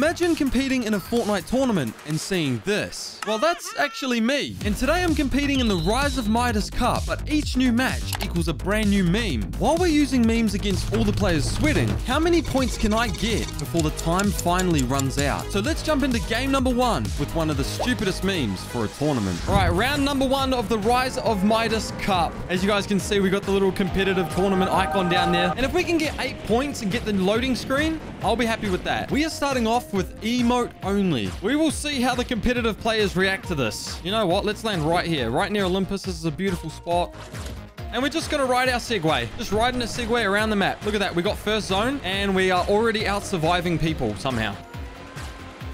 Imagine competing in a Fortnite tournament and seeing this. Well, that's actually me. And today I'm competing in the Rise of Midas Cup, but each new match equals a brand new meme. While we're using memes against all the players sweating, how many points can I get before the time finally runs out? So let's jump into game number one with one of the stupidest memes for a tournament. All right, round number one of the Rise of Midas Cup. As you guys can see, we got the little competitive tournament icon down there. And if we can get 8 points and get the loading screen, I'll be happy with that. We are starting off with emote only. We will see how the competitive players react to this. You know what? Let's land right here, right near Olympus. This is a beautiful spot. And we're just going to ride our Segway. Just riding a Segway around the map. Look at that. We got first zone and we are already out surviving people somehow.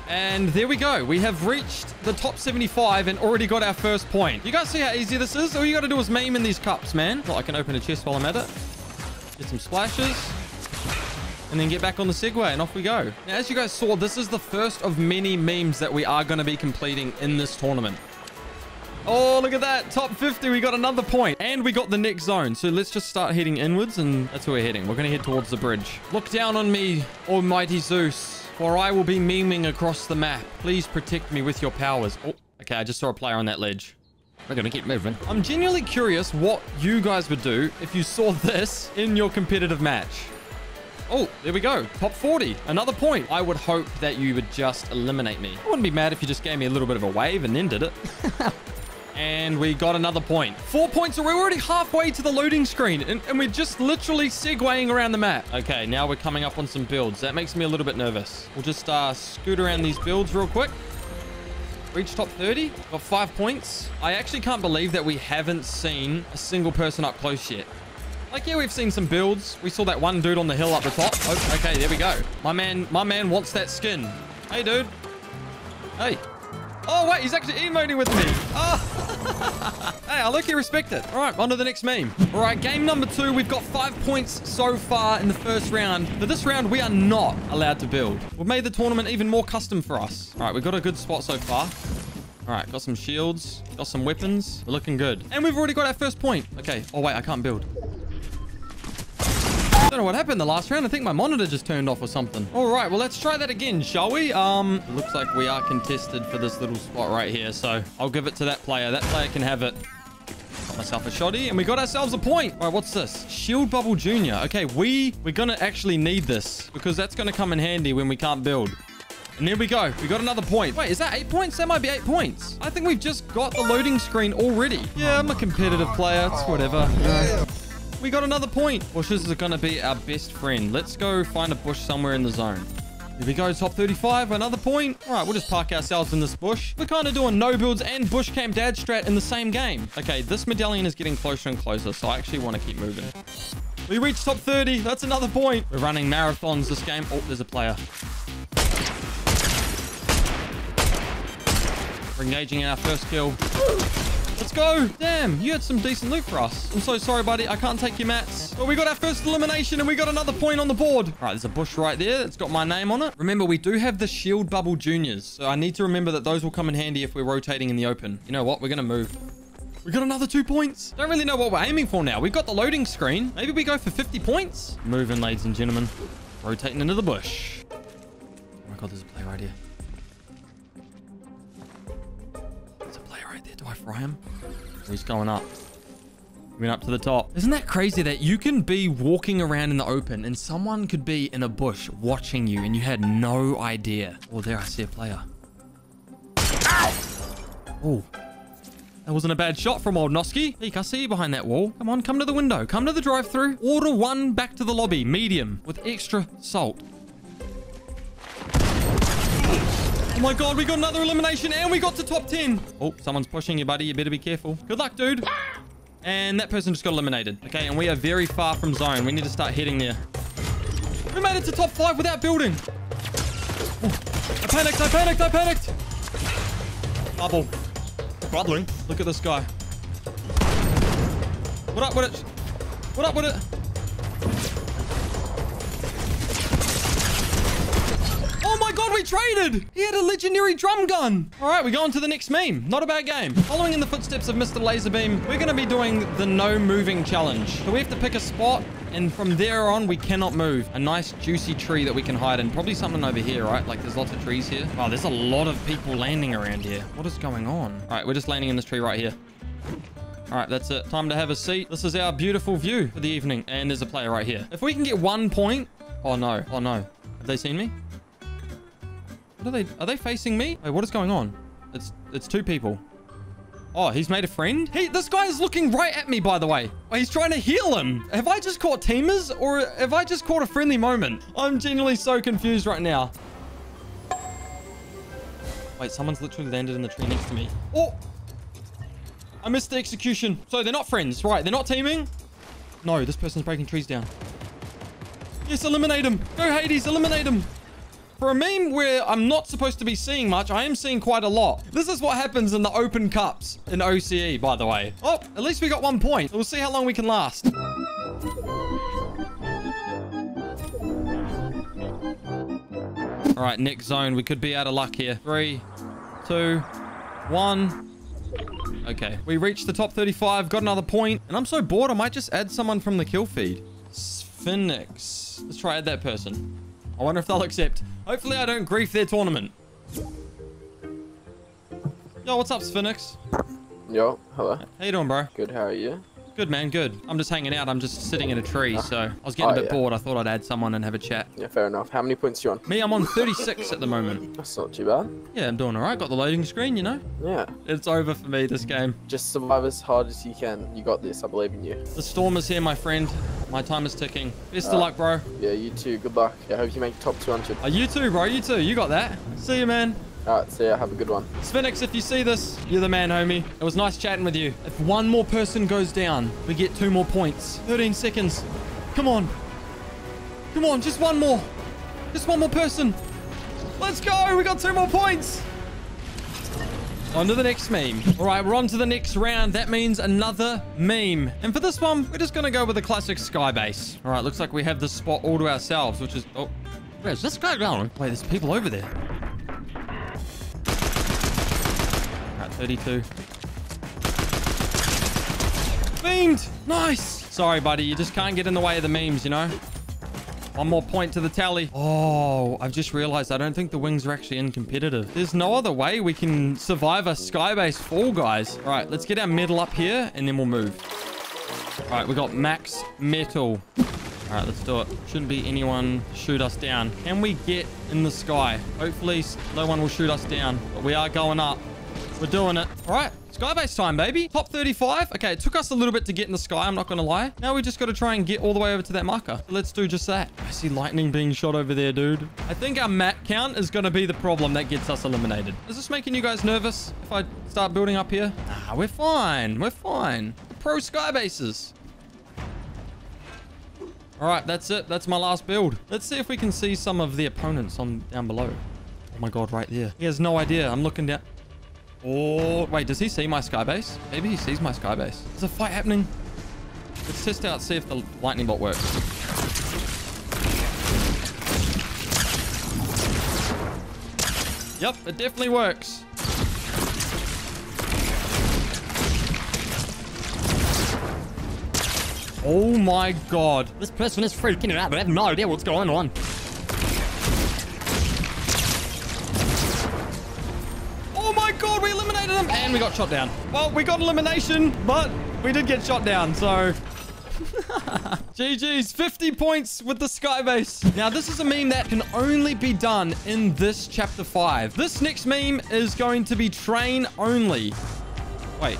And there we go. We have reached the top 75 and already got our first point. You guys see how easy this is? All you got to do is meme in these cups, man. Well, I can open a chest while I'm at it. Get some splashes. And then get back on the Segway and off we go. Now, as you guys saw, this is the first of many memes that we are going to be completing in this tournament. Oh, look at that. Top 50. We got another point. And we got the next zone. So let's just start heading inwards. And that's where we're heading. We're going to head towards the bridge. Look down on me, almighty Zeus, for I will be memeing across the map. Please protect me with your powers. Oh, okay. I just saw a player on that ledge. We're going to keep moving. I'm genuinely curious what you guys would do if you saw this in your competitive match. Oh, there we go. Top 40. Another point. I would hope that you would just eliminate me. I wouldn't be mad if you just gave me a little bit of a wave and then did it. And we got another point. 4 points. So we're already halfway to the loading screen. And we're just literally segueing around the map. Okay, now we're coming up on some builds. That makes me a little bit nervous. We'll just scoot around these builds real quick. Reach top 30. Got 5 points. I actually can't believe that we haven't seen a single person up close yet. Like, yeah, we've seen some builds. We saw that one dude on the hill up the top. Oh, okay, there we go. My man wants that skin. Hey, dude. Hey. Oh, wait, he's actually emoting with me. Oh. Hey, I look, you respect it. All right, on to the next meme. All right, game number two. We've got 5 points so far in the first round. But this round, we are not allowed to build. We've made the tournament even more custom for us. All right, we've got a good spot so far. All right, got some shields, got some weapons. We're looking good. And we've already got our first point. Okay, oh, wait, I can't build. I don't know what happened the last round. I think my monitor just turned off or something. All right, well, let's try that again, shall we? It looks like we are contested for this little spot right here, so I'll give it to that player. That player can have it. Got myself a shotty, and we got ourselves a point. All right, what's this? Shield Bubble Jr. Okay, we're going to actually need this because that's going to come in handy when we can't build. And there we go. We got another point. Wait, is that 8 points? That might be 8 points. I think we've just got the loading screen already. Yeah, I'm a competitive player. It's whatever. Yeah. We got another point. Bushes are going to be our best friend. Let's go find a bush somewhere in the zone. Here we go. Top 35. Another point. All right, we'll just park ourselves in this bush. We're kind of doing no builds and bush camp dad strat in the same game. Okay, this medallion is getting closer and closer, so I actually want to keep moving. We reached top 30. That's another point. We're running marathons this game. Oh, there's a player. We're engaging in our first kill. Let's go. Damn, you had some decent loot for us. I'm so sorry, buddy. I can't take your mats. But we got our first elimination and we got another point on the board. All right, there's a bush right there. It's got my name on it. Remember, we do have the Shield Bubble Juniors. So I need to remember that those will come in handy if we're rotating in the open. You know what? We're going to move. We got another 2 points. Don't really know what we're aiming for now. We've got the loading screen. Maybe we go for 50 points. Moving, ladies and gentlemen. Rotating into the bush. Oh my God, there's a play right here. Do I fry him? He's going up. Went up to the top. Isn't that crazy that you can be walking around in the open and someone could be in a bush watching you and you had no idea? Oh, there I see a player. Ow! Oh, that wasn't a bad shot from old Noskii. Eek, I see you behind that wall. Come on, come to the window. Come to the drive-thru. Order one back to the lobby. Medium with extra salt. Oh my God, we got another elimination and we got to top 10. Oh, someone's pushing you, buddy. You better be careful. Good luck, dude. And that person just got eliminated. Okay, and we are very far from zone. We need to start heading there. We made it to top 5 without building. Oh, I panicked. Bubble. Bubbling. Look at this guy. What up with it? What up with it? Oh my God, we traded. He had a legendary drum gun. All right, we go on to the next meme. Not a bad game. Following in the footsteps of Mr. Laser Beam, we're going to be doing the no moving challenge. So we have to pick a spot, and from there on, we cannot move. A nice juicy tree that we can hide in. Probably something over here, right? Like there's lots of trees here. Wow, there's a lot of people landing around here. What is going on? All right, we're just landing in this tree right here. All right, that's it. Time to have a seat. This is our beautiful view for the evening. And there's a player right here. If we can get 1 point. Oh no, oh no. Have they seen me? What are they? Are they facing me? Wait, what is going on? It's two people. Oh, he's made a friend? Hey, this guy is looking right at me, by the way. Oh, he's trying to heal him. Have I just caught teamers, or have I just caught a friendly moment? I'm genuinely so confused right now. Wait, someone's literally landed in the tree next to me. Oh, I missed the execution. So they're not friends, right? They're not teaming. No, this person's breaking trees down. Yes, eliminate him. Go Hades, eliminate him. For a meme where I'm not supposed to be seeing much, I am seeing quite a lot. This is what happens in the open cups in OCE, by the way. Oh, at least we got 1 point. We'll see how long we can last. All right, next zone. We could be out of luck here. 3, 2, 1. Okay, we reached the top 35, got another point. And I'm so bored, I might just add someone from the kill feed. Sphinx. Let's try add that person. I wonder if they'll accept. Hopefully, I don't grief their tournament. Yo, what's up, Sphinx? Yo, hello. How you doing, bro? Good, how are you? Good, man, good. I'm just hanging out. I'm just sitting in a tree, so I was getting a bit bored. I thought I'd add someone and have a chat. Yeah, fair enough. How many points are you on? Me, I'm on 36 at the moment. That's not too bad. Yeah, I'm doing all right. Got the loading screen, you know? Yeah. It's over for me, this game. Just survive as hard as you can. You got this. I believe in you. The storm is here, my friend. My time is ticking. Best of luck, bro. Yeah, you too. Good luck. I hope you make top 200. You too, bro. You too. You got that. See you, man. All right, see ya. Have a good one. Sphinx, if you see this, you're the man, homie. It was nice chatting with you. If one more person goes down, we get 2 more points. 13 seconds. Come on. Come on, just one more. Just one more person. Let's go. We got 2 more points. On to the next meme. All right, we're on to the next round. That means another meme. And for this one, we're just going to go with a classic sky base. All right, looks like we have this spot all to ourselves, which is... Oh, where's this guy going? Wait, there's people over there. All right, 32. Beamed! Nice! Sorry, buddy. You just can't get in the way of the memes, you know? 1 more point to the tally. Oh, I've just realized I don't think the wings are actually in competitive. There's no other way we can survive a skybase fall, guys. All right, let's get our metal up here and then we'll move. All right, we got max metal. All right, let's do it. Shouldn't be anyone shoot us down. Can we get in the sky? Hopefully no one will shoot us down, but we are going up. We're doing it. All right, skybase time, baby. Top 35. Okay, it took us a little bit to get in the sky. I'm not going to lie. Now we just got to try and get all the way over to that marker. Let's do just that. I see lightning being shot over there, dude. I think our mat count is going to be the problem that gets us eliminated. Is this making you guys nervous if I start building up here? Nah, we're fine. We're fine. Pro skybases. All right, that's it. That's my last build. Let's see if we can see some of the opponents on down below. Oh my God, right there. He has no idea. I'm looking down. Oh, wait, does he see my skybase? Maybe he sees my skybase. There's a fight happening. Let's test out, see if the lightning bolt works. Yep, it definitely works. Oh my God. This person is freaking out. They have no idea what's going on. And we got shot down. Well, we got elimination, but we did get shot down, so... GG's, 50 points with the skybase. Now, this is a meme that can only be done in this chapter 5. This next meme is going to be train only. Wait.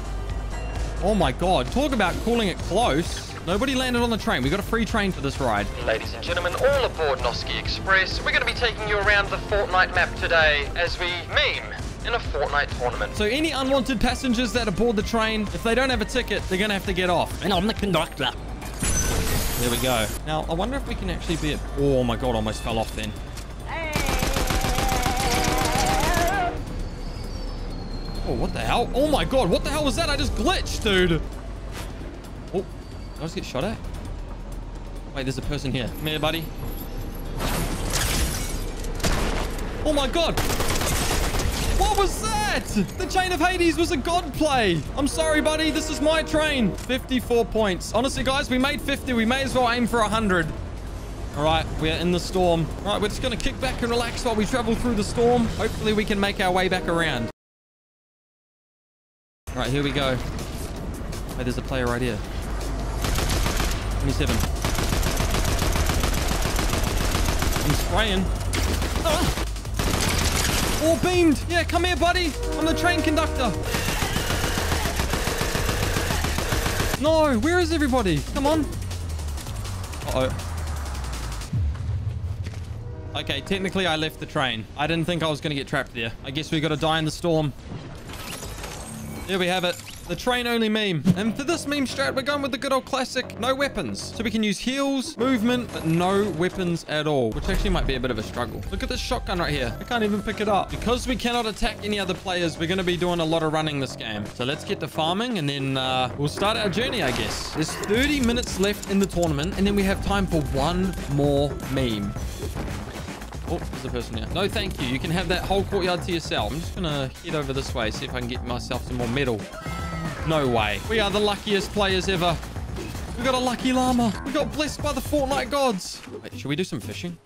Oh my God. Talk about calling it close. Nobody landed on the train. We got a free train for this ride. Ladies and gentlemen, all aboard Noski Express. We're going to be taking you around the Fortnite map today as we meme in a Fortnite tournament. So any unwanted passengers that aboard the train, if they don't have a ticket, they're going to have to get off. And I'm the conductor. There we go. Now, I wonder if we can actually be at... Oh my God, almost fell off then. Oh, what the hell? Oh my God, what the hell was that? I just glitched, dude. Oh. Did I just get shot at? Wait, there's a person here. Come here, buddy. Oh my god. What was that? The Chain of Hades was a god play. I'm sorry, buddy. This is my train. 54 points. Honestly, guys, we made 50. We may as well aim for 100. All right, we're in the storm. All right, we're just going to kick back and relax while we travel through the storm. Hopefully, we can make our way back around. All right, here we go. Hey, there's a player right here. 27. I'm spraying. Oh! All beamed. Yeah, come here, buddy. I'm the train conductor. No, where is everybody? Come on. Uh-oh. Okay, technically I left the train. I didn't think I was going to get trapped there. I guess we got to die in the storm. There we have it. The train only meme. And for this meme strat, we're going with the good old classic, no weapons. So we can use heals, movement, but no weapons at all, which actually might be a bit of a struggle. Look at this shotgun right here. I can't even pick it up. Because we cannot attack any other players, we're going to be doing a lot of running this game. So let's get to farming and then we'll start our journey, I guess. There's 30 minutes left in the tournament and then we have time for one more meme. Oh, there's a person here. No, thank you. You can have that whole courtyard to yourself. I'm just going to head over this way, see if I can get myself some more metal. No way. We are the luckiest players ever. We got a lucky llama. We got blessed by the Fortnite gods. Wait, should we do some fishing?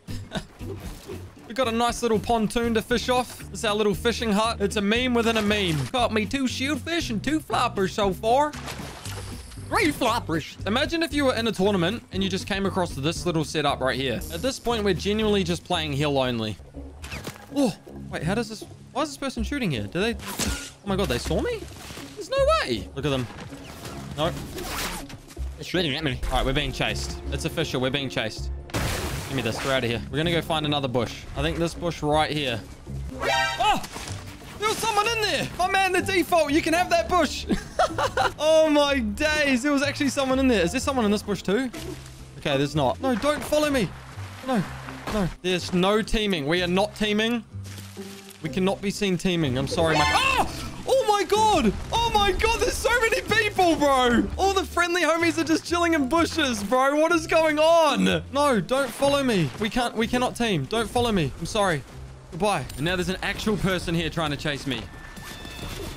We got a nice little pontoon to fish off. It's our little fishing hut. It's a meme within a meme. Caught me 2 shieldfish and 2 floppers so far. 3 floppers. Imagine if you were in a tournament and you just came across this little setup right here. At this point, we're genuinely just playing hill only. Oh, wait, how does this... Why is this person shooting here? Do they... Oh my God, they saw me? There's no way. Look at them. No. It's shooting at me. All right, we're being chased. It's official. We're being chased. Give me this. We're out of here. We're going to go find another bush. I think this bush right here. Oh! There was someone in there. My man, the default. You can have that bush. Oh, my days. There was actually someone in there. Is there someone in this bush too? Okay, there's not. No, don't follow me. No, no. There's no teaming. We are not teaming. We cannot be seen teaming. I'm sorry. My... Oh! God. Oh my God, there's so many people, bro. All the friendly homies are just chilling in bushes, bro. What is going on? No, don't follow me. We cannot team. Don't follow me. I'm sorry. Goodbye. And now there's an actual person here trying to chase me.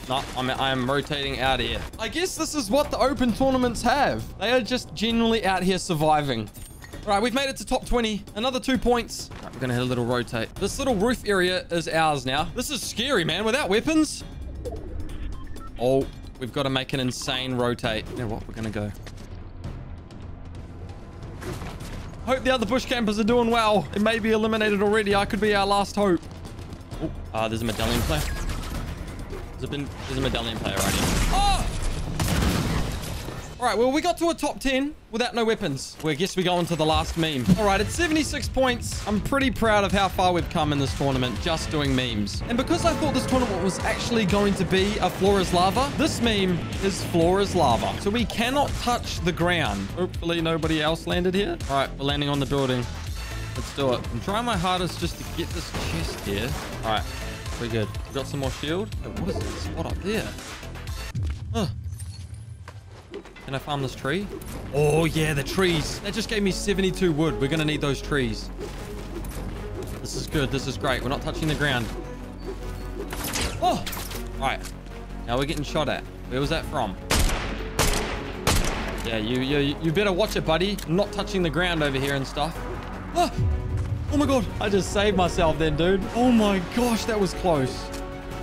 No, I am rotating out of here. I guess this is what the open tournaments have. They are just generally out here surviving. All right, we've made it to top 20. Another 2 points. All right, we're gonna hit a little rotate. This little roof area is ours now. This is scary, man. Without weapons. Oh, we've got to make an insane rotate. You know what? We're going to go. Hope the other bush campers are doing well. It may be eliminated already. I could be our last hope. Oh, there's a medallion player. There's a medallion player right here. Oh! All right, well, we got to a top 10 without no weapons. Well, I guess we go on to the last meme. All right, it's 76 points. I'm pretty proud of how far we've come in this tournament just doing memes. And because I thought this tournament was actually going to be a floor is lava, this meme is floor is lava. So we cannot touch the ground. Hopefully nobody else landed here. All right, we're landing on the building. Let's do it. I'm trying my hardest just to get this chest here. All right, we're good. We've got some more shield. What is this spot up there? Huh. Can I farm this tree? Oh, yeah, the trees. That just gave me 72 wood. We're going to need those trees. This is good. This is great. We're not touching the ground. Oh! All right. Now we're getting shot at. Where was that from? Yeah, you better watch it, buddy. I'm not touching the ground over here and stuff. Oh! Oh, my God. I just saved myself then, dude. Oh, my gosh. That was close.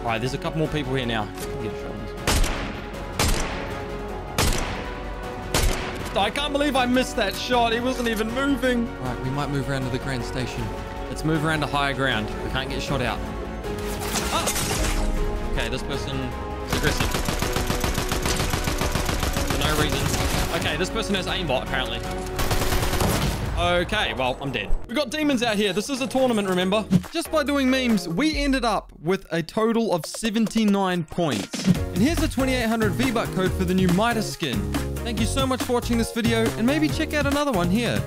All right, there's a couple more people here now. Get a shot. I can't believe I missed that shot. He wasn't even moving. All right, we might move around to the grand station. Let's move around to higher ground. We can't get shot out. Ah! Okay, this person is aggressive. For no reason. Okay, this person has aimbot, apparently. Okay, well, I'm dead. We've got demons out here. This is a tournament, remember? Just by doing memes, we ended up with a total of 79 points. And here's the 2,800 V-Buck code for the new Midas skin. Thank you so much for watching this video, and maybe check out another one here.